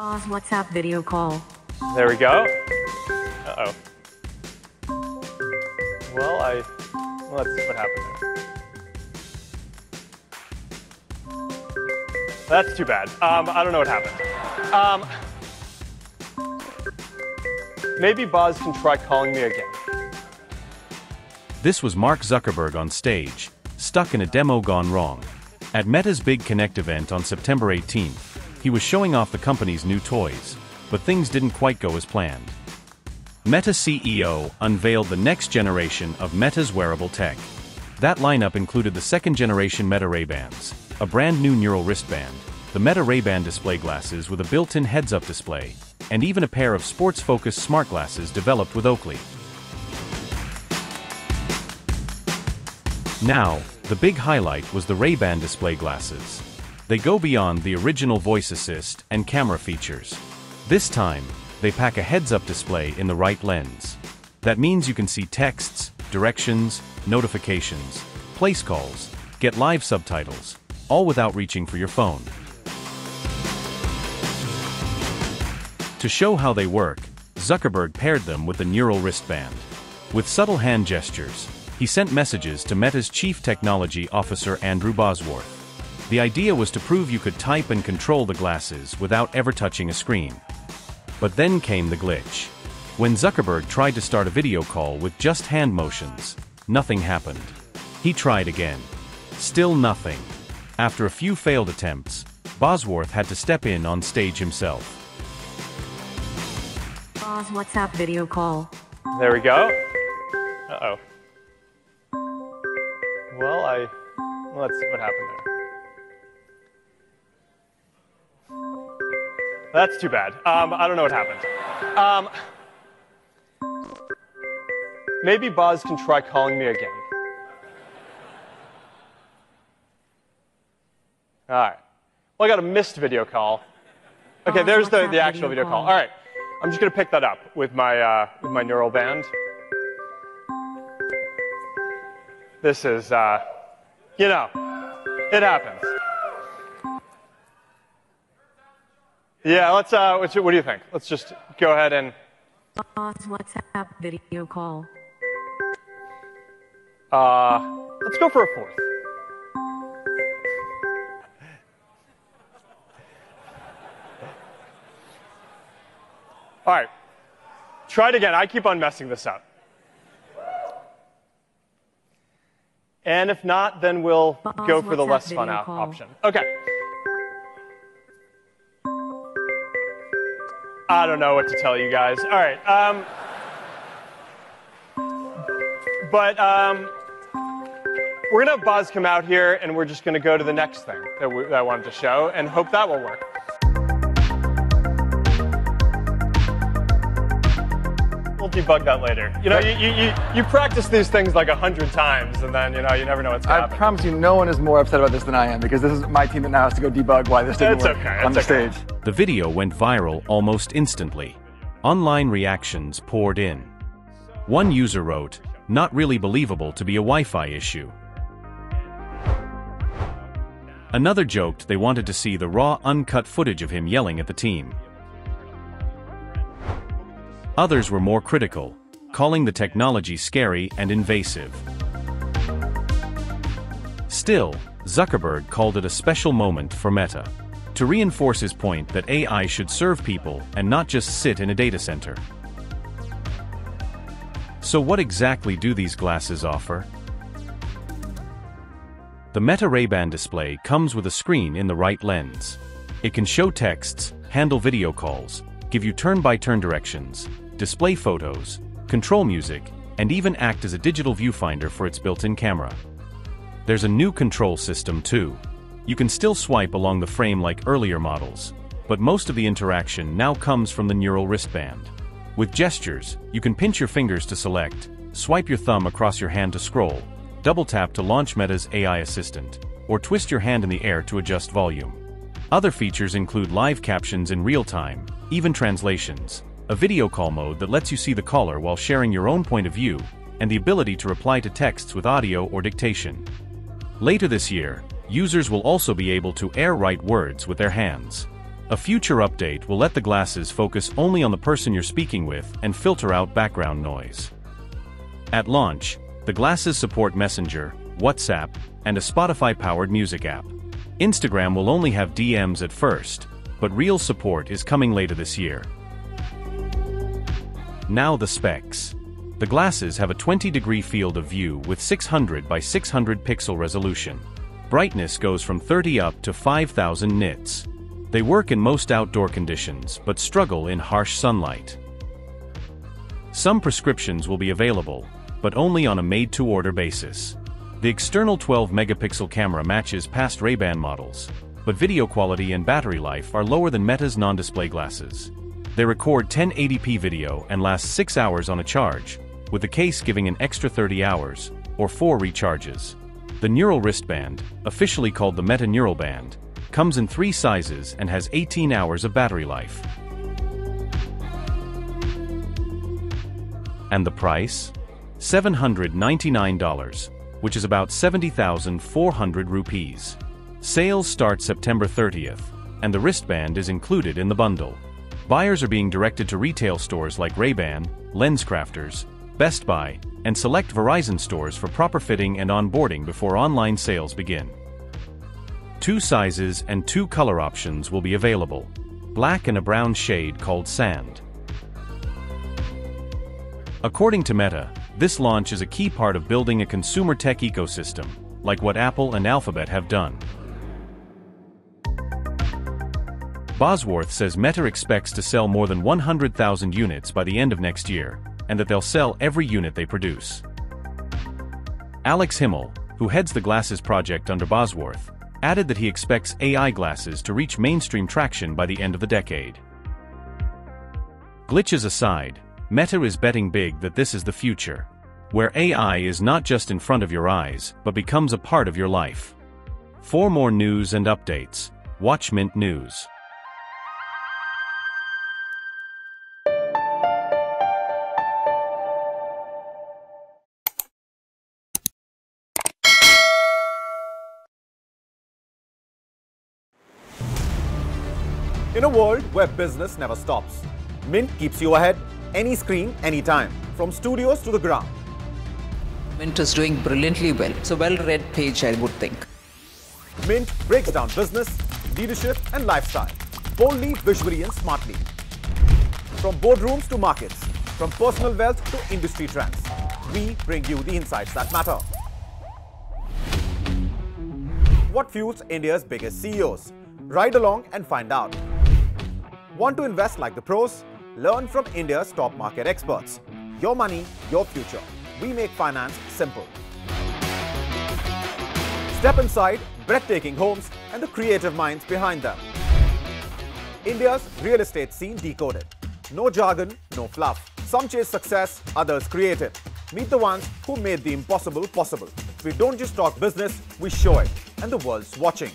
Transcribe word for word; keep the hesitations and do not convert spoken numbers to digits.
Boss, WhatsApp video call. There we go. Uh-oh. Well, I... Well, let's see what happened there. That's too bad. Um, I don't know what happened. Um, maybe Boz can try calling me again. This was Mark Zuckerberg on stage, stuck in a demo gone wrong. At Meta's Big Connect event on September eighteenth, he was showing off the company's new toys, but things didn't quite go as planned. Meta C E O unveiled the next generation of Meta's wearable tech. That lineup included the second generation Meta Ray-Bans, a brand new neural wristband, the Meta Ray-Ban display glasses with a built-in heads-up display, and even a pair of sports-focused smart glasses developed with Oakley. Now, the big highlight was the Ray-Ban display glasses. They go beyond the original voice assist and camera features. This time, they pack a heads-up display in the right lens. That means you can see texts, directions, notifications, place calls, get live subtitles, all without reaching for your phone. To show how they work, Zuckerberg paired them with the neural wristband. With subtle hand gestures, he sent messages to Meta's chief technology officer Andrew Bosworth. The idea was to prove you could type and control the glasses without ever touching a screen. But then came the glitch. When Zuckerberg tried to start a video call with just hand motions, nothing happened. He tried again. Still nothing. After a few failed attempts, Bosworth had to step in on stage himself. Boz, WhatsApp video call. There we go. Uh-oh. Well, I... Well, let's see what happened there. That's too bad. Um, I don't know what happened. Um, maybe Boz can try calling me again. All right. Well, I got a missed video call. Okay, there's the, the actual video call. All right. I'm just going to pick that up with my, uh, with my neural band. This is, uh, you know, it happens. Yeah, let's, uh, what do you think? Let's just go ahead and... Boz, WhatsApp video call. Uh, let's go for a fourth. All right. Try it again. I keep on messing this up. And if not, then we'll Boz, go for the less fun out option. Okay. I don't know what to tell you guys. All right. Um, but um, we're going to have Boz come out here, and we're just going to go to the next thing that, we, that I wanted to show and hope that will work. We'll debug that later. You know, you, you, you, you practice these things like a hundred times, and then, you know, you never know what's going to happen. I promise you no one is more upset about this than I am, because this is my team that now has to go debug why this didn't work on the stage. The video went viral almost instantly. Online reactions poured in. One user wrote, "Not really believable to be a Wi-Fi issue." Another joked they wanted to see the raw, uncut footage of him yelling at the team. Others were more critical, calling the technology scary and invasive. Still, Zuckerberg called it a special moment for Meta. To reinforce his point that A I should serve people and not just sit in a data center. So what exactly do these glasses offer? The Meta Ray-Ban display comes with a screen in the right lens. It can show texts, handle video calls, give you turn-by-turn directions, display photos, control music, and even act as a digital viewfinder for its built-in camera. There's a new control system too. You can still swipe along the frame like earlier models, but most of the interaction now comes from the neural wristband. With gestures, you can pinch your fingers to select, swipe your thumb across your hand to scroll, double-tap to launch Meta's A I assistant, or twist your hand in the air to adjust volume. Other features include live captions in real time, even translations, a video call mode that lets you see the caller while sharing your own point of view, and the ability to reply to texts with audio or dictation. Later this year, users will also be able to air-write words with their hands. A future update will let the glasses focus only on the person you're speaking with and filter out background noise. At launch, the glasses support Messenger, WhatsApp, and a Spotify-powered music app. Instagram will only have D Ms at first, but real support is coming later this year. Now the specs. The glasses have a twenty degree field of view with six hundred by six hundred pixel resolution. Brightness goes from thirty up to five thousand nits. They work in most outdoor conditions but struggle in harsh sunlight. Some prescriptions will be available, but only on a made-to-order basis. The external twelve megapixel camera matches past Ray-Ban models, but video quality and battery life are lower than Meta's non-display glasses. They record ten eighty p video and last six hours on a charge, with the case giving an extra thirty hours, or four recharges. The Neural wristband, officially called the Meta Neural Band, comes in three sizes and has eighteen hours of battery life. And the price? seven hundred ninety-nine dollars, which is about seventy thousand four hundred rupees. Sales start September thirtieth, and the wristband is included in the bundle. Buyers are being directed to retail stores like Ray-Ban, LensCrafters, Best Buy, and select Verizon stores for proper fitting and onboarding before online sales begin. Two sizes and two color options will be available, black and a brown shade called sand. According to Meta, this launch is a key part of building a consumer tech ecosystem, like what Apple and Alphabet have done. Bosworth says Meta expects to sell more than one hundred thousand units by the end of next year, and that they'll sell every unit they produce. Alex Himmel, who heads the glasses project under Bosworth, added that he expects A I glasses to reach mainstream traction by the end of the decade. Glitches aside, Meta is betting big that this is the future, where A I is not just in front of your eyes, but becomes a part of your life. For more news and updates, watch Mint News. In a world where business never stops, Mint keeps you ahead, any screen, anytime, from studios to the ground. Mint is doing brilliantly well. It's a well-read page, I would think. Mint breaks down business, leadership, and lifestyle, boldly, visually, and smartly. From boardrooms to markets, from personal wealth to industry trends, we bring you the insights that matter. What fuels India's biggest C E Os? Ride along and find out. Want to invest like the pros? Learn from India's top market experts. Your money, your future. We make finance simple. Step inside breathtaking homes and the creative minds behind them. India's real estate scene decoded. No jargon, no fluff. Some chase success, others create it. Meet the ones who made the impossible possible. We don't just talk business, we show it. And the world's watching.